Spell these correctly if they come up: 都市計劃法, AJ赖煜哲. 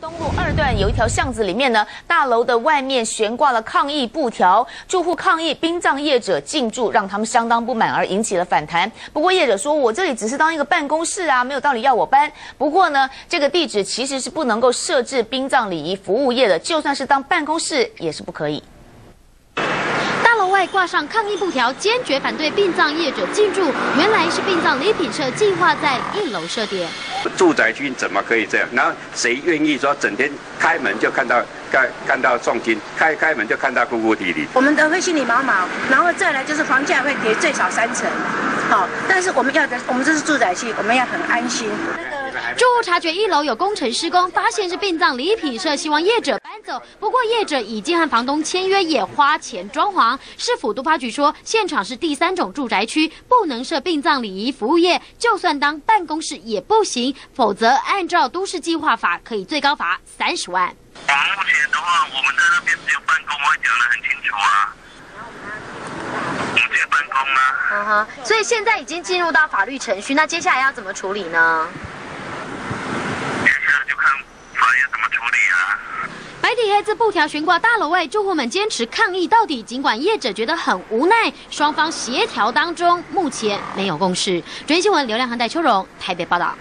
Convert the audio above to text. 东路二段有一条巷子里面呢，大楼的外面悬挂了抗议布条，住户抗议殡葬业者进驻，让他们相当不满，而引起了反弹。不过业者说，我这里只是当一个办公室啊，没有道理要我搬。不过呢，这个地址其实是不能够设置殡葬礼仪服务业的，就算是当办公室也是不可以。 挂上抗议布条，坚决反对殡葬业者进驻。原来是殡葬礼品社计划在一楼设点。住宅区怎么可以这样？然后谁愿意说整天开门就看到重金，开门就看到哭哭啼啼？我们都会心里毛毛，然后再来就是房价会跌最少3成。好，但是我们要的，我们这是住宅区，我们要很安心。住户察觉一楼有工程施工，发现是殡葬礼品社，希望业者。 走，不过业者已经和房东签约，也花钱装潢。市府都发局说，现场是第3种住宅区，不能设殡葬礼仪服务业，就算当办公室也不行，否则按照都市计划法，可以最高罚30万。目前的话，我们在那边只有办公，我讲得很清楚啊。 嗯哼，所以现在已经进入到法律程序，那接下来要怎么处理呢？ 白底黑字布条悬挂大楼外，住户们坚持抗议到底。尽管业者觉得很无奈，双方协调当中，目前没有共识。中央新闻刘亮和戴秋荣台北报道。